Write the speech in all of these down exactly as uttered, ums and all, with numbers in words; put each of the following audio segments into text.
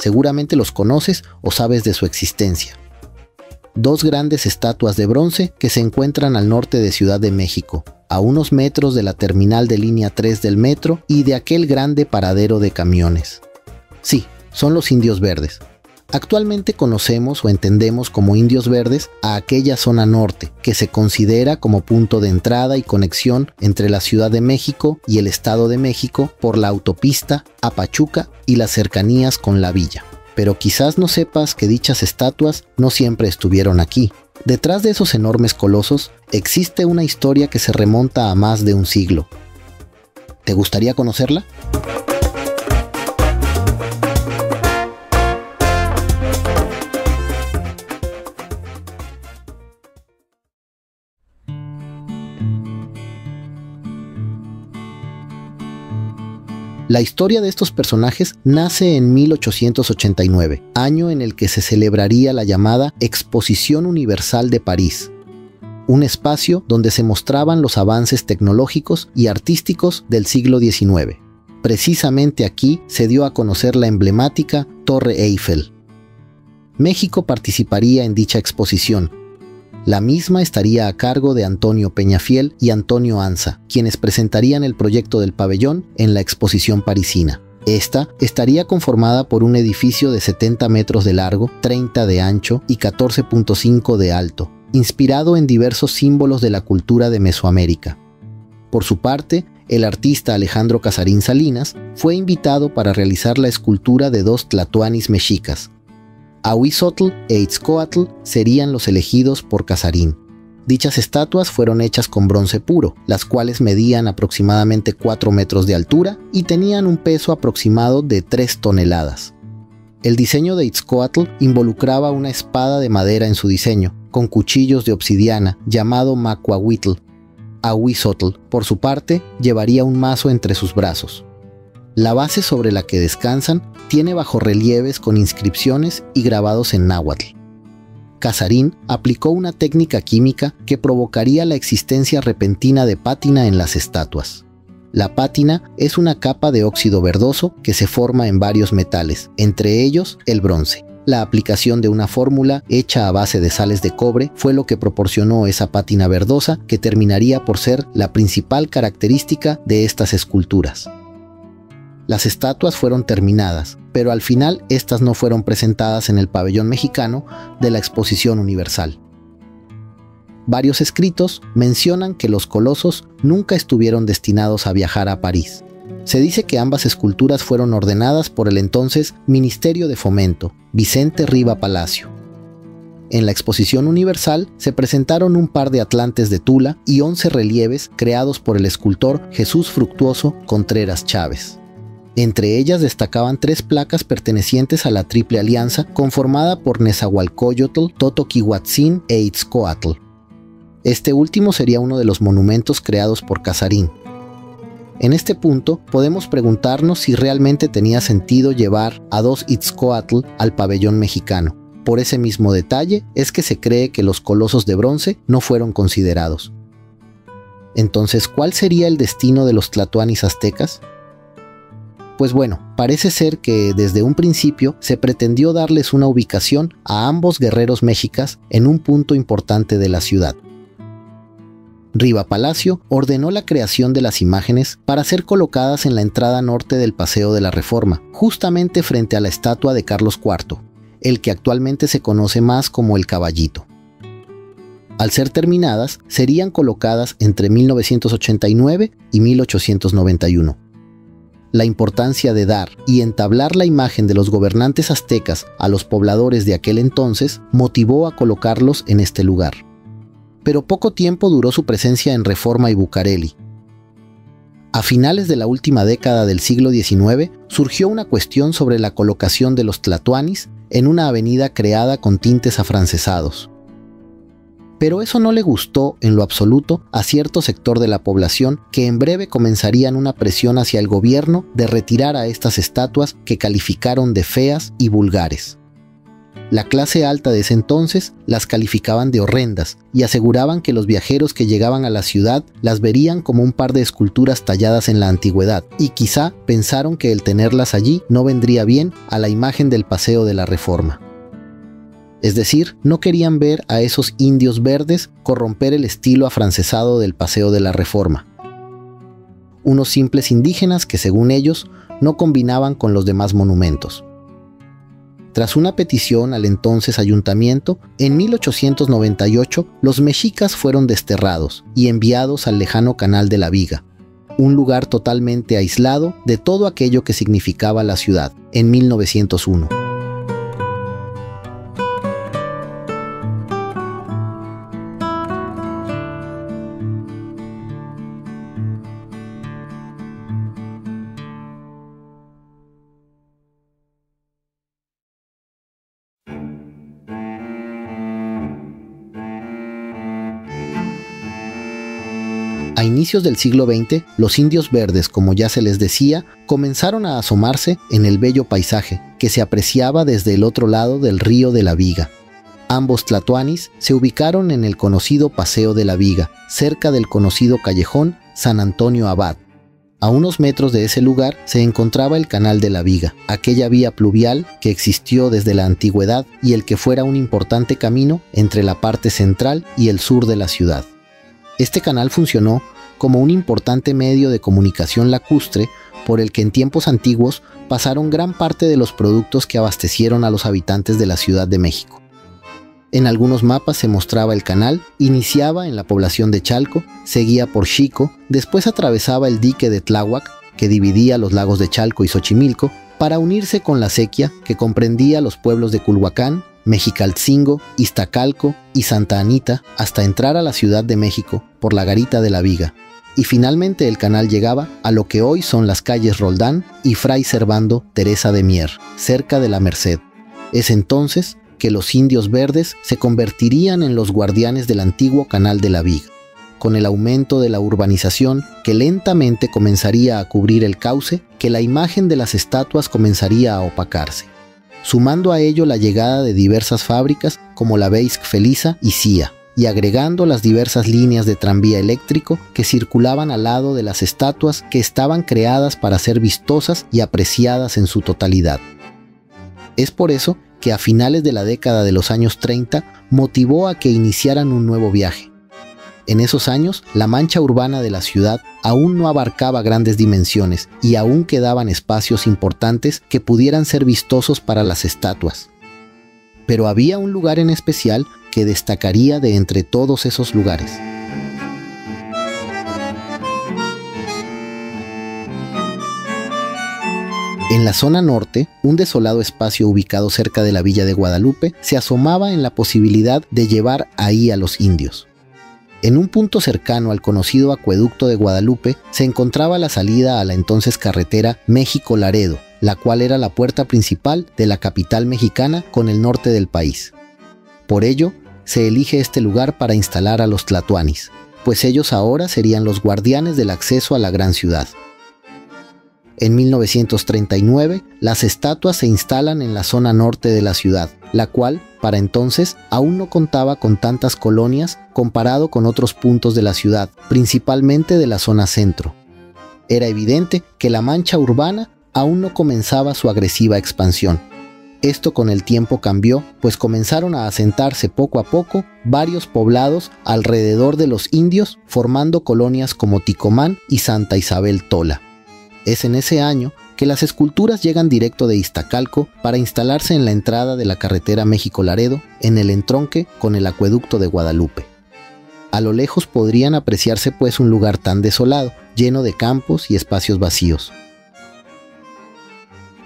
Seguramente los conoces o sabes de su existencia. Dos grandes estatuas de bronce que se encuentran al norte de Ciudad de México, a unos metros de la terminal de línea tres del metro y de aquel grande paradero de camiones. Sí, son los Indios Verdes. Actualmente conocemos o entendemos como Indios Verdes a aquella zona norte, que se considera como punto de entrada y conexión entre la Ciudad de México y el Estado de México por la autopista a Pachuca y las cercanías con la villa. Pero quizás no sepas que dichas estatuas no siempre estuvieron aquí. Detrás de esos enormes colosos existe una historia que se remonta a más de un siglo. ¿Te gustaría conocerla? La historia de estos personajes nace en mil ochocientos ochenta y nueve, año en el que se celebraría la llamada Exposición Universal de París, un espacio donde se mostraban los avances tecnológicos y artísticos del siglo diecinueve. Precisamente aquí se dio a conocer la emblemática Torre Eiffel. México participaría en dicha exposición. La misma estaría a cargo de Antonio Peñafiel y Antonio Anza, quienes presentarían el proyecto del pabellón en la exposición parisina. Esta estaría conformada por un edificio de setenta metros de largo, treinta de ancho y catorce punto cinco de alto, inspirado en diversos símbolos de la cultura de Mesoamérica. Por su parte, el artista Alejandro Casarín Salinas fue invitado para realizar la escultura de dos Tlatoanis mexicas. Ahuizotl e Itzcoatl serían los elegidos por Casarín. Dichas estatuas fueron hechas con bronce puro, las cuales medían aproximadamente cuatro metros de altura y tenían un peso aproximado de tres toneladas. El diseño de Itzcoatl involucraba una espada de madera en su diseño, con cuchillos de obsidiana, llamado macuahuitl. Ahuizotl, por su parte, llevaría un mazo entre sus brazos. La base sobre la que descansan tiene bajorrelieves con inscripciones y grabados en náhuatl. Casarín aplicó una técnica química que provocaría la existencia repentina de pátina en las estatuas. La pátina es una capa de óxido verdoso que se forma en varios metales, entre ellos el bronce. La aplicación de una fórmula hecha a base de sales de cobre fue lo que proporcionó esa pátina verdosa que terminaría por ser la principal característica de estas esculturas. Las estatuas fueron terminadas, pero al final estas no fueron presentadas en el pabellón mexicano de la Exposición Universal. Varios escritos mencionan que los colosos nunca estuvieron destinados a viajar a París. Se dice que ambas esculturas fueron ordenadas por el entonces Ministerio de Fomento, Vicente Riva Palacio. En la Exposición Universal se presentaron un par de atlantes de tula y once relieves creados por el escultor Jesús Fructuoso Contreras Chávez. Entre ellas destacaban tres placas pertenecientes a la Triple Alianza conformada por Nezahualcoyotl, Totoquihuatzín e Itzcoatl. Este último sería uno de los monumentos creados por Casarín. En este punto podemos preguntarnos si realmente tenía sentido llevar a dos Itzcoatl al pabellón mexicano. Por ese mismo detalle es que se cree que los colosos de bronce no fueron considerados. Entonces, ¿cuál sería el destino de los Tlatoanis aztecas? Pues bueno, parece ser que desde un principio se pretendió darles una ubicación a ambos guerreros mexicas en un punto importante de la ciudad. Riva Palacio ordenó la creación de las imágenes para ser colocadas en la entrada norte del Paseo de la Reforma, justamente frente a la estatua de Carlos cuarto, el que actualmente se conoce más como el Caballito. Al ser terminadas, serían colocadas entre mil novecientos ochenta y nueve y mil ochocientos noventa y uno. La importancia de dar y entablar la imagen de los gobernantes aztecas a los pobladores de aquel entonces motivó a colocarlos en este lugar. Pero poco tiempo duró su presencia en Reforma y Bucareli. A finales de la última década del siglo diecinueve surgió una cuestión sobre la colocación de los Tlatoanis en una avenida creada con tintes afrancesados. Pero eso no le gustó en lo absoluto a cierto sector de la población que en breve comenzarían una presión hacia el gobierno de retirar a estas estatuas que calificaron de feas y vulgares. La clase alta de ese entonces las calificaban de horrendas y aseguraban que los viajeros que llegaban a la ciudad las verían como un par de esculturas talladas en la antigüedad, y quizá pensaron que el tenerlas allí no vendría bien a la imagen del Paseo de la Reforma. Es decir, no querían ver a esos indios verdes corromper el estilo afrancesado del Paseo de la Reforma. Unos simples indígenas que, según ellos, no combinaban con los demás monumentos. Tras una petición al entonces ayuntamiento, en mil ochocientos noventa y ocho los mexicas fueron desterrados y enviados al lejano Canal de la Viga, un lugar totalmente aislado de todo aquello que significaba la ciudad, en mil novecientos uno. A inicios del siglo veinte, los indios verdes, como ya se les decía, comenzaron a asomarse en el bello paisaje que se apreciaba desde el otro lado del río de la Viga. Ambos tlatoanis se ubicaron en el conocido Paseo de la Viga, cerca del conocido callejón San Antonio Abad. A unos metros de ese lugar se encontraba el Canal de la Viga, aquella vía pluvial que existió desde la antigüedad y el que fuera un importante camino entre la parte central y el sur de la ciudad. Este canal funcionó como un importante medio de comunicación lacustre por el que en tiempos antiguos pasaron gran parte de los productos que abastecieron a los habitantes de la Ciudad de México. En algunos mapas se mostraba el canal, iniciaba en la población de Chalco, seguía por Xico, después atravesaba el dique de Tláhuac, que dividía los lagos de Chalco y Xochimilco, para unirse con la Sequía, que comprendía los pueblos de Culhuacán, Mexicaltzingo, Iztacalco y Santa Anita, hasta entrar a la Ciudad de México por la Garita de la Viga, y finalmente el canal llegaba a lo que hoy son las calles Roldán y Fray Servando Teresa de Mier, cerca de la Merced. Es entonces que los indios verdes se convertirían en los guardianes del antiguo Canal de la Viga. Con el aumento de la urbanización, que lentamente comenzaría a cubrir el cauce, que la imagen de las estatuas comenzaría a opacarse. Sumando a ello la llegada de diversas fábricas como la Beisk, Felisa y Cia, y agregando las diversas líneas de tranvía eléctrico que circulaban al lado de las estatuas que estaban creadas para ser vistosas y apreciadas en su totalidad. Es por eso que a finales de la década de los años treinta motivó a que iniciaran un nuevo viaje. En esos años, la mancha urbana de la ciudad aún no abarcaba grandes dimensiones y aún quedaban espacios importantes que pudieran ser vistosos para las estatuas. Pero había un lugar en especial que destacaría de entre todos esos lugares. En la zona norte, un desolado espacio ubicado cerca de la Villa de Guadalupe se asomaba en la posibilidad de llevar ahí a los indios. En un punto cercano al conocido acueducto de Guadalupe se encontraba la salida a la entonces carretera México-Laredo, la cual era la puerta principal de la capital mexicana con el norte del país. Por ello, se elige este lugar para instalar a los tlatoanis, pues ellos ahora serían los guardianes del acceso a la gran ciudad. En mil novecientos treinta y nueve, las estatuas se instalan en la zona norte de la ciudad, la cual, para entonces, aún no contaba con tantas colonias comparado con otros puntos de la ciudad, principalmente de la zona centro. Era evidente que la mancha urbana aún no comenzaba su agresiva expansión. Esto con el tiempo cambió, pues comenzaron a asentarse poco a poco varios poblados alrededor de los indios, formando colonias como Ticomán y Santa Isabel Tola. Es en ese año que las esculturas llegan directo de Iztacalco para instalarse en la entrada de la carretera México-Laredo, en el entronque con el acueducto de Guadalupe. A lo lejos podrían apreciarse pues un lugar tan desolado, lleno de campos y espacios vacíos.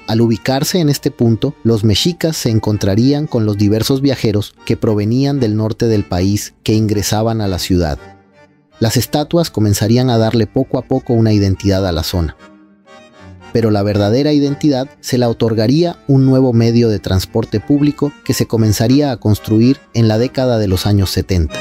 Al ubicarse en este punto, los mexicas se encontrarían con los diversos viajeros que provenían del norte del país que ingresaban a la ciudad. Las estatuas comenzarían a darle poco a poco una identidad a la zona. Pero la verdadera identidad se la otorgaría un nuevo medio de transporte público que se comenzaría a construir en la década de los años setenta.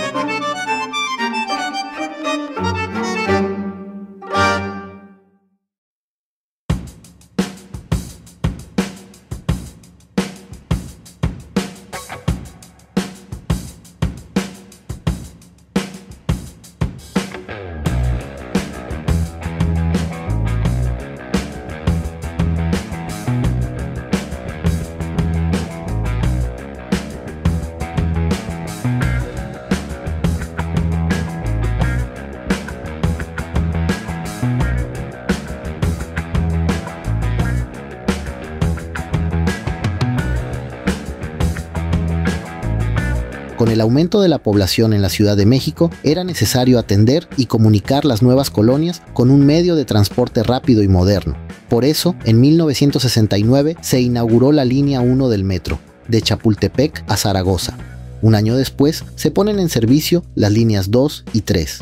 Con el aumento de la población en la Ciudad de México, era necesario atender y comunicar las nuevas colonias con un medio de transporte rápido y moderno. Por eso, en mil novecientos sesenta y nueve se inauguró la línea uno del metro, de Chapultepec a Zaragoza. Un año después, se ponen en servicio las líneas dos y tres.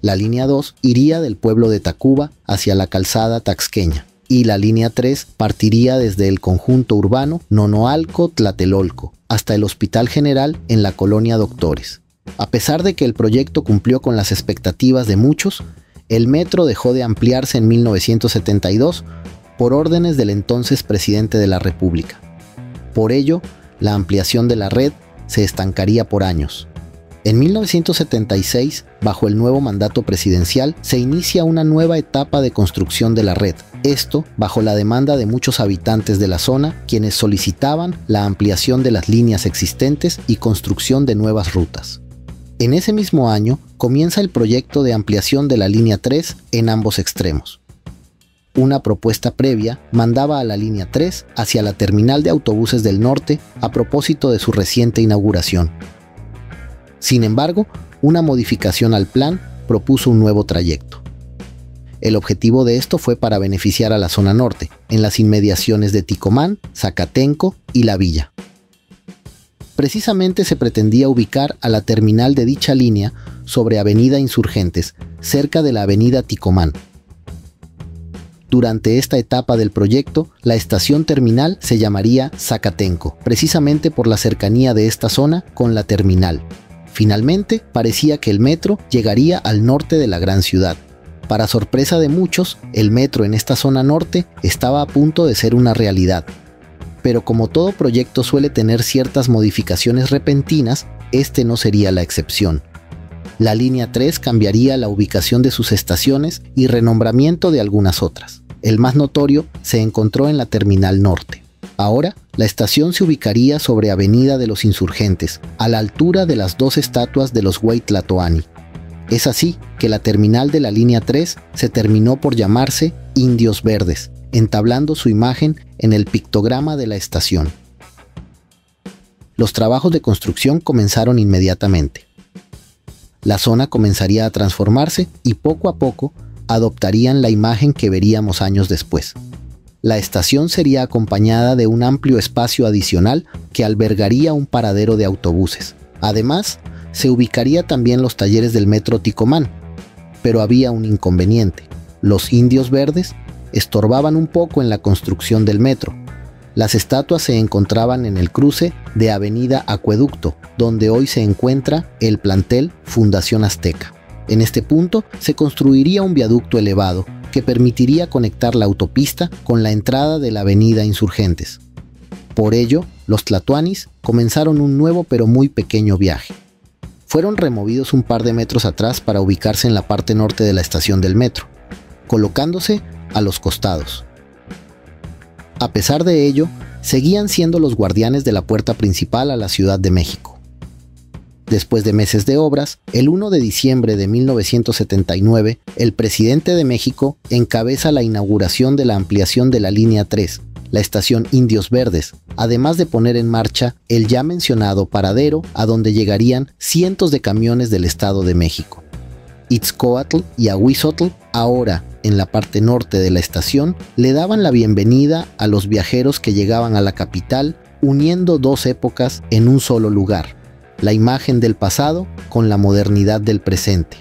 La línea dos iría del pueblo de Tacuba hacia la calzada taxqueña, y la línea tres partiría desde el conjunto urbano Nonoalco-Tlatelolco hasta el Hospital General en la colonia Doctores. A pesar de que el proyecto cumplió con las expectativas de muchos, el metro dejó de ampliarse en mil novecientos setenta y dos por órdenes del entonces presidente de la República. Por ello, la ampliación de la red se estancaría por años. En mil novecientos setenta y seis, bajo el nuevo mandato presidencial, se inicia una nueva etapa de construcción de la red. Esto bajo la demanda de muchos habitantes de la zona, quienes solicitaban la ampliación de las líneas existentes y construcción de nuevas rutas. En ese mismo año, comienza el proyecto de ampliación de la línea tres en ambos extremos. Una propuesta previa mandaba a la línea tres hacia la terminal de autobuses del norte a propósito de su reciente inauguración. Sin embargo, una modificación al plan propuso un nuevo trayecto. El objetivo de esto fue para beneficiar a la zona norte, en las inmediaciones de Ticomán, Zacatenco y La Villa. Precisamente se pretendía ubicar a la terminal de dicha línea sobre Avenida Insurgentes, cerca de la Avenida Ticomán. Durante esta etapa del proyecto, la estación terminal se llamaría Zacatenco, precisamente por la cercanía de esta zona con la terminal. Finalmente, parecía que el metro llegaría al norte de la gran ciudad. Para sorpresa de muchos, el metro en esta zona norte estaba a punto de ser una realidad. Pero como todo proyecto suele tener ciertas modificaciones repentinas, este no sería la excepción. La línea tres cambiaría la ubicación de sus estaciones y renombramiento de algunas otras. El más notorio se encontró en la terminal norte. Ahora, la estación se ubicaría sobre Avenida de los Insurgentes, a la altura de las dos estatuas de los Güey Tlatoani. Es así que la terminal de la línea tres se terminó por llamarse Indios Verdes, entablando su imagen en el pictograma de la estación. Los trabajos de construcción comenzaron inmediatamente. La zona comenzaría a transformarse y poco a poco adoptarían la imagen que veríamos años después. La estación sería acompañada de un amplio espacio adicional que albergaría un paradero de autobuses. Además, se ubicaría también los talleres del metro Ticomán, pero había un inconveniente. Los Indios Verdes estorbaban un poco en la construcción del metro. Las estatuas se encontraban en el cruce de Avenida Acueducto, donde hoy se encuentra el plantel Fundación Azteca. En este punto se construiría un viaducto elevado que permitiría conectar la autopista con la entrada de la Avenida Insurgentes. Por ello, los tlatoanis comenzaron un nuevo pero muy pequeño viaje. Fueron removidos un par de metros atrás para ubicarse en la parte norte de la estación del metro, colocándose a los costados. A pesar de ello, seguían siendo los guardianes de la puerta principal a la Ciudad de México. Después de meses de obras, el uno de diciembre de mil novecientos setenta y nueve, el presidente de México encabeza la inauguración de la ampliación de la línea tres, la estación Indios Verdes, además de poner en marcha el ya mencionado paradero a donde llegarían cientos de camiones del Estado de México. Itzcoatl y Ahuizotl, ahora en la parte norte de la estación, le daban la bienvenida a los viajeros que llegaban a la capital, uniendo dos épocas en un solo lugar, la imagen del pasado con la modernidad del presente.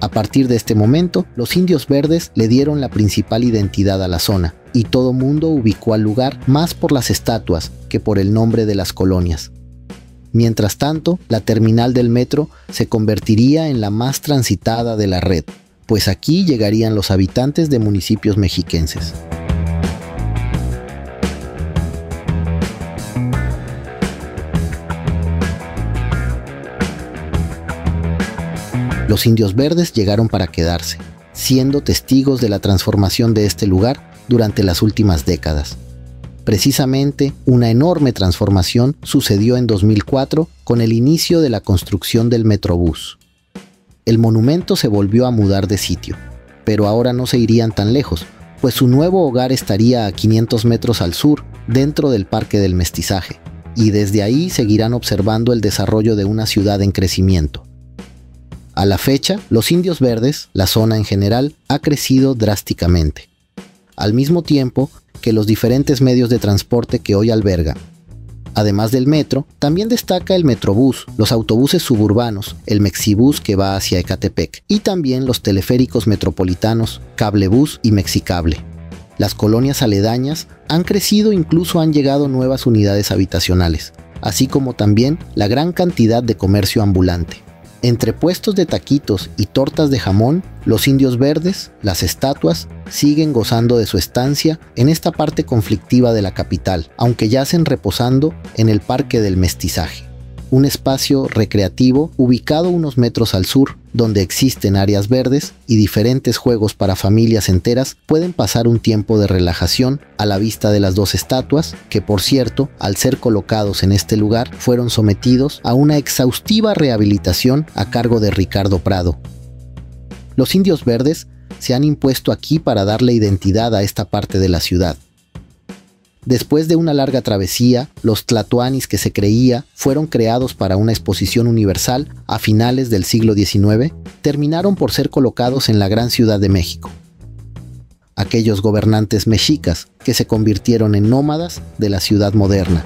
A partir de este momento, los Indios Verdes le dieron la principal identidad a la zona, y todo mundo ubicó al lugar más por las estatuas que por el nombre de las colonias. Mientras tanto, la terminal del metro se convertiría en la más transitada de la red, pues aquí llegarían los habitantes de municipios mexiquenses. Los Indios Verdes llegaron para quedarse, siendo testigos de la transformación de este lugar durante las últimas décadas. Precisamente, una enorme transformación sucedió en dos mil cuatro con el inicio de la construcción del Metrobús. El monumento se volvió a mudar de sitio, pero ahora no se irían tan lejos, pues su nuevo hogar estaría a quinientos metros al sur, dentro del Parque del Mestizaje, y desde ahí seguirán observando el desarrollo de una ciudad en crecimiento. A la fecha, los Indios Verdes, la zona en general, ha crecido drásticamente, al mismo tiempo que los diferentes medios de transporte que hoy alberga. Además del metro, también destaca el Metrobús, los autobuses suburbanos, el Mexibús que va hacia Ecatepec, y también los teleféricos metropolitanos, Cablebús y Mexicable. Las colonias aledañas han crecido, incluso han llegado nuevas unidades habitacionales, así como también la gran cantidad de comercio ambulante. Entre puestos de taquitos y tortas de jamón, los Indios Verdes, las estatuas, siguen gozando de su estancia en esta parte conflictiva de la capital, aunque yacen reposando en el Parque del Mestizaje, un espacio recreativo ubicado unos metros al sur, donde existen áreas verdes y diferentes juegos para familias enteras pueden pasar un tiempo de relajación a la vista de las dos estatuas, que por cierto, al ser colocados en este lugar, fueron sometidos a una exhaustiva rehabilitación a cargo de Ricardo Prado. Los Indios Verdes se han impuesto aquí para darle identidad a esta parte de la ciudad. Después de una larga travesía, los Tlatoanis, que se creía fueron creados para una exposición universal a finales del siglo diecinueve, terminaron por ser colocados en la gran Ciudad de México. Aquellos gobernantes mexicas que se convirtieron en nómadas de la ciudad moderna.